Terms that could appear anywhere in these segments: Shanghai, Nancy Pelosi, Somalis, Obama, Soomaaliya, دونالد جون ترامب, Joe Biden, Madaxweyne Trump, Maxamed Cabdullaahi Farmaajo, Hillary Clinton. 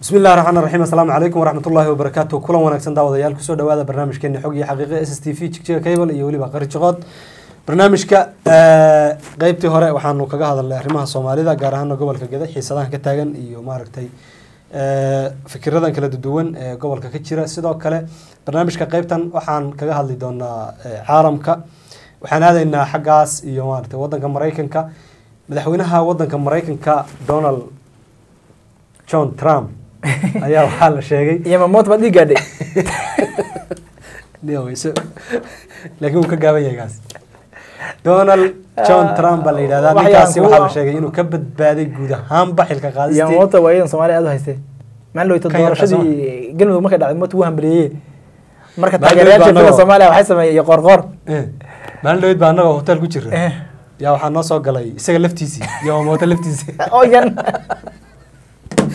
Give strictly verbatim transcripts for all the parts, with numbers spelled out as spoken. بسم الله الرحمن الرحيم. السلام عليكم ورحمة الله وبركاته. كل وانا كسند عوض يال كسر دواء برنامج كني حقيقي حقيقة إس إس تي في تكتير كيبل يولي بقري تقاط برنامج ك غيبتي هراء وحنو كجا هذا الرماح الصومالي ذا جارهنا قبل كجدا حسنا كتاجن يوم عرقتي فكرة ذا كلا تدون قبل ككتير سدوا كلا برنامج كغيبتن وحن كجا هذا اللي دون عالم ك وحن هذا إن حجاز يوم عرقتي وضن كمريكن ك مدحونها وضن كمريكن ك دونالد جون ترامب أيها الحال شيء يا مموت بدي قدي ليه ويش لكن هو كجابي يا جاس دونالد جون ترامب اللي ده ده نكاسي وحال شيء إنه كبد بادي جوده هم بحيل كقاضي يا مموت وين صومالي هذا هسه ما له يتدور شدي قلنا ما كده عم توهم بريه مركز تجاريات في صومالي وحسب يقرقر ما له يتبانه هوتيل كوتشر يا وحنا صاق قلي سجلفتيسي يا مموت لفتيسي أو ين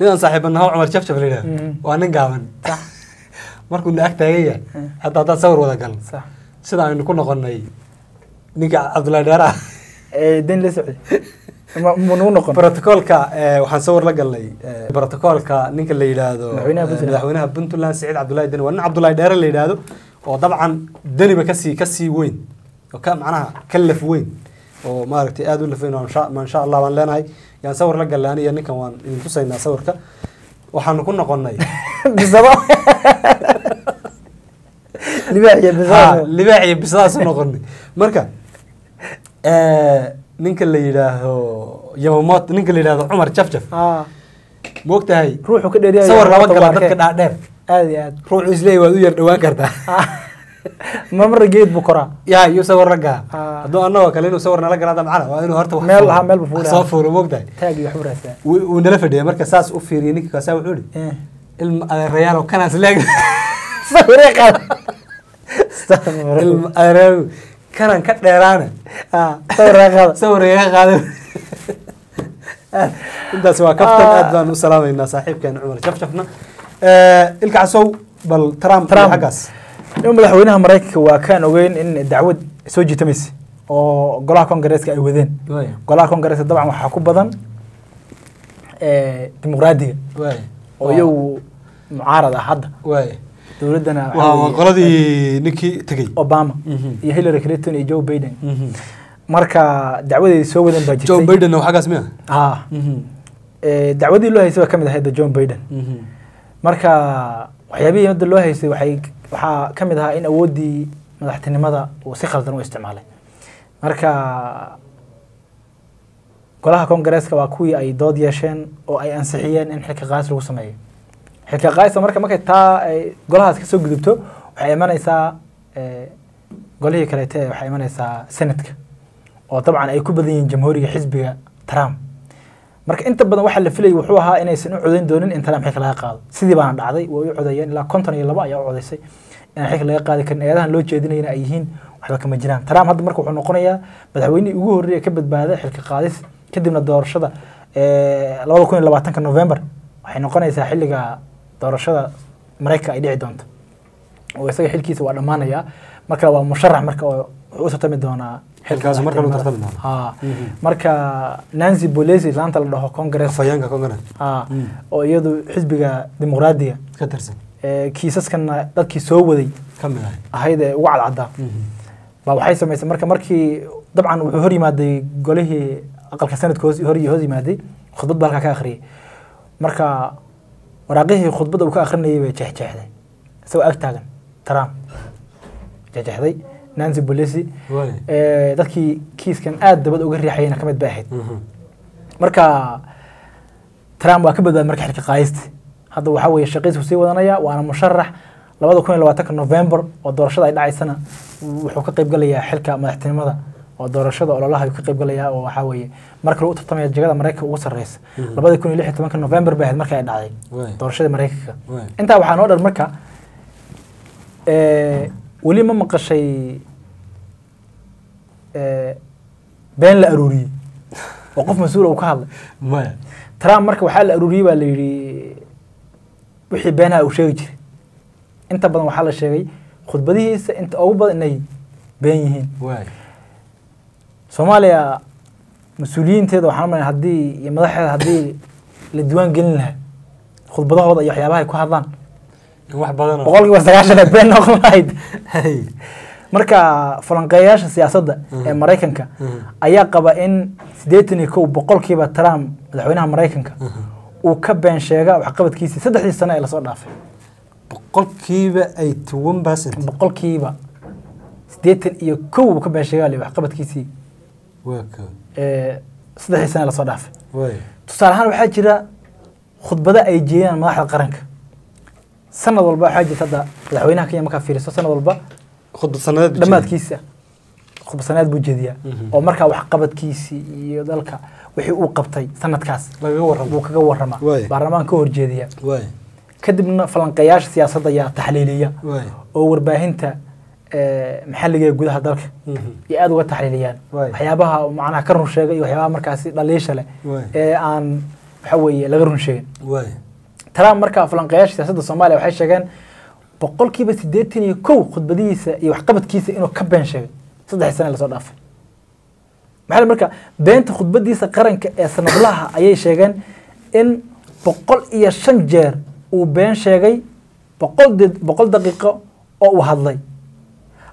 نحن صاحب النهار عمر شاف شاف لنا وأنا جاون صح مركو نأكل تاجية حتى تصور ولا قل صح سنا إنه كنا قلنا نيجي عبد الله دارا دين لسعد منو قلنا بروتوكول كا وحنصور لك اللي بروتوكول كا نيجي اللي يدادو نحوينها بنت الله سعيد عبد الله دين وأنا عبد الله دارا اللي يدادو وطبعا دني بكسي كسي وين وكان معناها كلف وين وما ركتي أدو اللي فينا ما إن شاء الله ما لنا هاي يعني صور لك قال أنا كمان إن توصلنا صورك وحنكون قلنا بالضبط لباعي بزاس لباعي بزاس ونقلني مركب نينك اللي له يوم مات نينك اللي له عمر شفشف آه وقتها هاي روحوا كده صور لك قال أنا كده أعرف هذه روح إزلي وير وانكرتها ما مر جيت بكرة يا يصور رجع هذا أنا وكلينه صورنا لقى هذا معنا وإنه هرت مال ها مال بفول صافور ومقدع تاجي حورة ساعة ونلف ده مركز ساس أوفيرينك كساوي عودي الرجال وكان أسلق صورك الرجال كان كتر رانا صورك صورك هذا أنت سوا كفتنا أذان والسلام إن صاحب كان عمر شف شفنا الكعسو بال ترام ترام حجز يوم مدحوينها مريكا وكان وين ان دعوه سو جيتay ميسي oo golaha Congress-ka ay wadeen golaha Congress dabcan waxa ku badan ee dimuqraadiga oo iyo mucaarada hadda dowladana waa qoladii ninkii tagay Obama iyo Hillary Clinton iyo Joe Biden marka dacwadii soo wadeen baa jirtay Joe Biden oo xagaas miya ah ee dacwadii loo haysay kamid ahayd Joe Biden marka waxyaabihii mid loo haysay waxay waxaa kamid ahaa in awoodii madaxtinimada oo si khaldan u isticmaalay marka golaha Congress-ka waa kuwii ay dood yeesheen oo ay ansixiyeen in xilka qaas lagu sameeyo xilka qaas marka markay taa golahaas ka soo gudubto waxay imanaysaa ee golihii kale ee waxay imanaysaa Senate-ka oo dabcan ay ku badan yihiin jamhuuriga xisbiga Trump marka inta badan waxa la filayay wuxuu ahaa inaysan u codayn doonin in Trump xilka laga qaado sidii baan dhacday way u codayeen ilaa konton iyo laba ayaa u codaysay in xilka laga qaadi kan eedahan loo jeedinayna ay yihiin waxba kama jiraan Trump hadda marka wuxuu noqonayaa madaxweynii ugu horeeyay ka badbaada xilka qaadis kadibna doorashada ee laba kun iyo labaatan November waxay noqonaysaa xilliga doorashada Mareykanka ay dhici doonto oo isaga xilkiisa waa dhamaanaya marka waa musharax marka oo u tartami doonaa xilkaas marka loo tartami doono ha marka Nancy Pelosi laanta la dhaho Congress fayanka Congress ha oo iyadu xisbiga dimuqraadiga ka tirsan ee kiisaskan dadkii soo waday kamid ahayd ee ugu cadcada ba waxay sameeyeen marka markii dabcan wuxuu hor yimaaday golihii aqalka sanadkoos hor yimaaday khudbad balka ka akhriyay marka waraaqihii khudbada uu ka akhrinayay way jeexjeexday isagoo ag taagan Trump jeexjeexday Nancy Pelosi ee dadkii kiiskan aad dabad uga riixayna kamid baa ahayd marka Trump waa ka badbaaday marka xilka qaaysta hadda waxa weeye shaqadiisa sii wadanaya waana musharax laba kun iyo labaatan November oo doorashada ay dhacaysana wuxuu ka qayb galayaa xilka madaxtinimada ودورشة ولا الله يكتب قال يا وحوي مركز الوقت طبعا الجدة مريكا وصريس لبعد يكون يلحق تماك نوفمبر بعد مركز العادي دورشة مريكا أنت وحنا هذا المركز ااا ولي ما مقشي ااا بين الأروري وقف مسؤول وكهل ترى مركز وحال الأروري واللي بحبنا وشيء أنت بدنا وحال الشيء خد بديه أنت أوبا إني بينهن Soomaaliya mas-uuliyiinteeda waxaan maray hadii iyo madaxda hadii la diiwaan gelin lahaa khudbadahooda iyo waxyaabaha ay ku hadlaan wax badan oo boqolkiiba sagaashan been noqon lahayd marka falanqeeyaasha siyaasadda ee Mareykanka ayaa qaba in siddeed iyo kow boqolkiiba Trump madaxweynaha Mareykanka uu ka been sheega wax qabadkiisa saddexdii sano ee la soo dhaafay boqolkiiba ay toban boqolkiiba boqolkiiba siddeed iyo kow uu ka been sheegay wax qabadkiisa صدق سنة لا صدف. تصارحان بحاجة خطبة أيجيا ما راح القرنك. سنة ضربة حاجة هذا لحوينها كي ما كفير. سنة ضربة خطبة سنة دمات كيسة. خطبة سنة بوجدية. أو مركا وحقبت كيسي يدلك وحقوق قبطي سنة كاس. وكجور وكجور رما. برمان كور جدية. كدبنا فلنقياش سياسة ضياع تحليلية. أو رباهنتا محلقة جودها ذلك يأذوا التحليليان حيابها معنا كرنوا شيء وحيابها مركز ليش له عن حوي لغيرهم شيء ترى مركز فلنقياش سياسة الصومالية وحش كان بقول كي بس ديتني كو خد بديس يحقبت كيس إنه كبن شيء صدق السنة اللي صار محل مركز بنت خد بديس قرن كسنة بلاها أي شيء كان إن بقول إياه شنجر وبين شيء بقول دق بقول دقيقة أو هذلي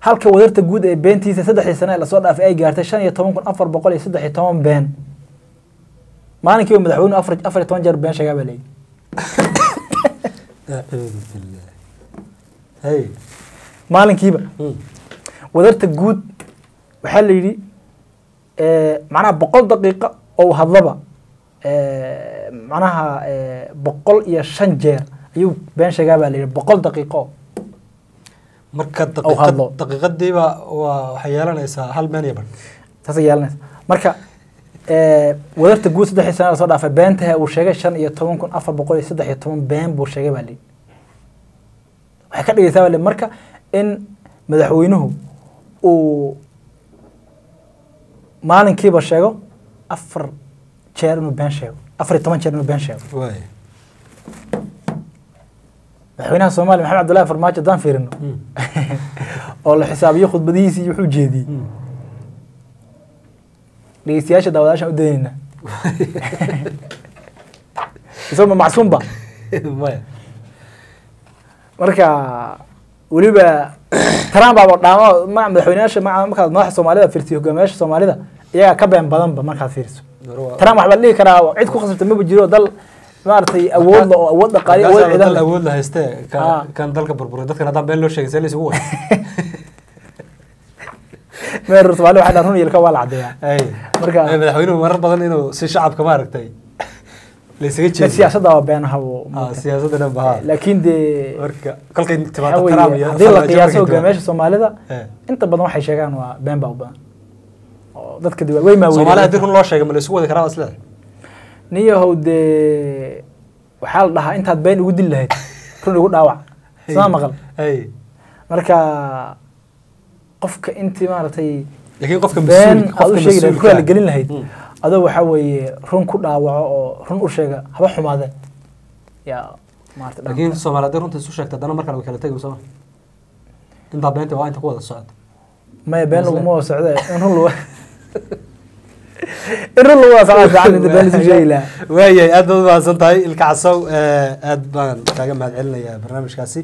halka wadarta guud ee beentii saddex sano la soo dhaafay ay gaartay shan iyo toban kun afar boqol iyo saddex iyo toban been maalintii madaxweynuhu afar iyo toban jeer been sheegay balay hay maalinkiiba wadarta guud waxa la yiri ee macnaha boqol daqiiqo oo hadlaba ee macnaha boqol iyo shan jeer ayuu been sheegay balay boqol daqiiqo marka daqiiqadiiba waa xayaalanaysa hal been yaban taas yaalanaysa marka ee wadarta guud saddex sano soo dhaafay beenta uu sheegay shan iyo toban kun afar boqol iyo saddex iyo toban been buu sheegay bali waxa ka dhigaysaa wali marka in madaxweynuhu uu maalinkiiba sheego afar jeer inuu been sheego afar iyo toban jeer inuu been sheego way madaxweynaha Soomaaliya Maxamed Cabdullaahi Farmaajo daan fiirino oo la xisaabiyo khudbadihiisa iyo wuxuu jeediyay dhageystayaasha daawadayaasha u daynayna isoo ma macsuum ba marka weliba Trump baa dhaamo madaxweynayaasha markaad madaxa Soomaalida fiirsiyo hogaamiyaasha Soomaalida iyagaa ka been badanba markaad fiiriso Trump waxba la dhihi karaa cid ku khasabta ma jiro dal maartay awood la awood dhaqaale awood ciidan awood la haystay kan dalka burburay dadkan hadda been loo sheegay in la isugu waday mar Soomaali waxa dhaarun yilka waa la cadeeyaa ay marka madaxweynuhu marar badan inuu si shacabka ma aragtay la isaga jeeyo siyaasadda waa been hawo siyaasadda baa laakiin de marka kalkay timaada Trump iyo hadii la qiyaaso gameesha Soomaalida inta badan waxay sheegaan waa been baa u baan oo dadka diiwaan way ma weeyeen Soomaaliya dirun loo sheegay ma la isugu waday karaa asla نية هود وحال لها أنت هتبين وجود الله كله يقول أوعى سامع غلط أي مركا قفك أنت ما رتي لكن قفك بين هذا الشيء اللي كل اللي قلنا هيد هذا وحوي رون كله أوعى رون أرشجع هبحهم هذا يا ما رتي لكن سامع هذا رون تسوشك تدنا مركا لو كلتك وسامع أنت هتبين توعى أنت قوة السعد ما يبين لو ما السعد إنه الرلو واسعة عن الدبلس الجيلة. وياي أدب واسنتاي الكعسو أدبان كأجمع مع العلنا يا برنامج كاسي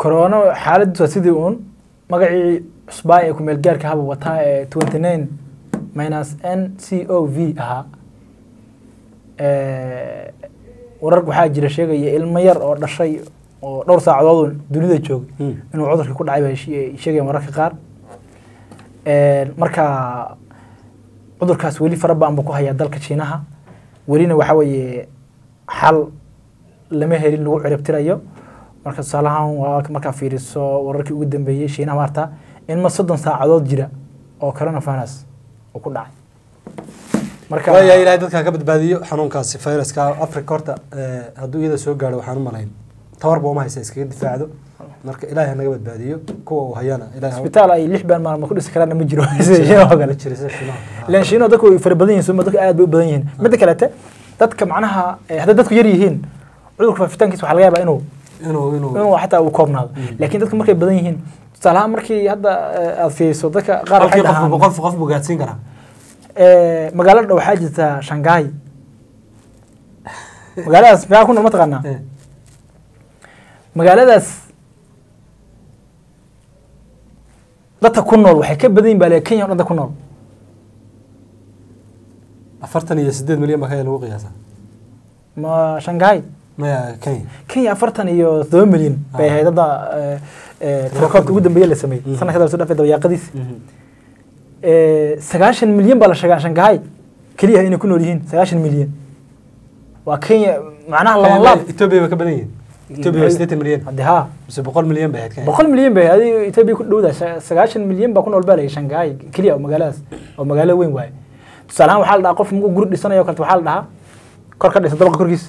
corona xaaladdu sidii uun magacii cusbaa ee ku meel gaarka haba wataa ee twenty nine minus n c o v ah ee warar waxa jira sheegay ilmo yar oo dhashay oo dhowr saacadood dunida joog inuu cudurka ku dhacay bay sheegeen wararka qaar ee marka cudurkaas wali farabadan buu ku hayaa dalka Shiinaha walina waxa weeye hal lama helin lagu ciribtirayo marka salahan waa marka fiiriso wararkii ugu dambeeyay Shiinaha marta in ma soddon saacadood jira oo coronavirus oo ku dhacay marka way ilaahay dadka ka badbaadiyo xanuunkaasi fayraska Afrika horta haduu iyada soo gaaro waxaan u malayn tawar boo ma haysa iskaga difaacdo marka ilaahay naga badbaadiyo kuwa hayana ilaahay isbitaal ay lix baan maalmo ku dhis karaan ma jiro sidoo kale jirisa Shiinaha laan Shiinaha dadku way farbadin yihiin dadku aad bay u badan yihiin mid kale ta dadka macnaha hadda dadku yar yihiin cudurka faafitaankiisa waxa laga yaabaa inuu inuu inuu hatta uu koobnaado laakiin dadku markay badan yihiin salaam markii hadda aad fiiriso dadka qaar ay dhahaan boqol qof bogaadsiin kara ee magaalada waxa jirta Shanghai magaaladaas baa kuna ma taqana magaaladaas dadka ku nool waxay ka badan baa Kenya dadka ku nool afartan iyo siddeed milyan baa lagu qiyaasaa ma Shanghai ما كين كين أفرتني يو ثمانية مليون بهذا دا تركات قدام بيجلس سمي سنة كذا وصلنا في دويا قديس سجاشن مليون بالا سجاشن جاي كليه هنا كنا ليهن سجاشن مليون وكين معناه الله الله يتبي بكبرين يتبي ستة مليون هذا بس بقول مليون بهذا كين بقول مليون بهذا يتبي كل دودا سجاشن مليون بكون أول بالا سجاشن جاي كليه أو مجالس أو مجال وين واي سلام وحال ده قف مو جرود لسنا يوكلت وحال ده كركد لسنا دلوقتي كركيس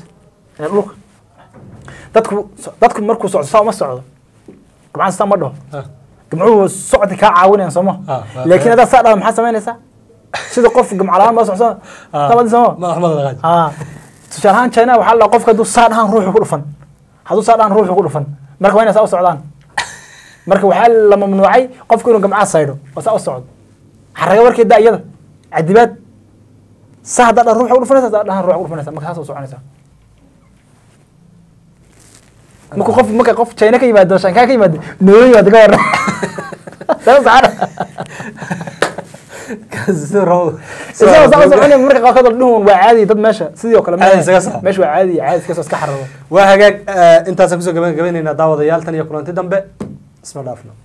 لوك دادكو دادكو مركو سعد صاو ما سعد كمان صاو ما ده جمعوه سعد كا عاون يعني سما لكن هذا صار لهم حاسة ما نسا شذا قف جمعلان ما سعد صاو طبعا سما ما أحمد الغاج آه شرحان شينا وحلا قف كده صار هان روح يقول فن هذا صار هان روح يقول فن مركو هنا سعد سعدان مركو حل لما من وعي قف كده جمع صايره وسعد سعد حركة وركي ده يلا عديبات صعد هذا روح يقول فن صعد هان روح يقول فن صعد مركو هذا سعد سعد ماكو قف ماكو قف تشينا كي يبادل شانكا كي يبادل نوري يبادل غير سلام سعر كسروا سلام سلام سلام أنا مرة قاعد أقول وعادي طب ماشى سيدي وكلام ماشى وعادي عادي كسر سكحر وهاجك أنت سكسو كمان كمان إن دعوة ديال تاني يقولون تدم ب اسم الله فلان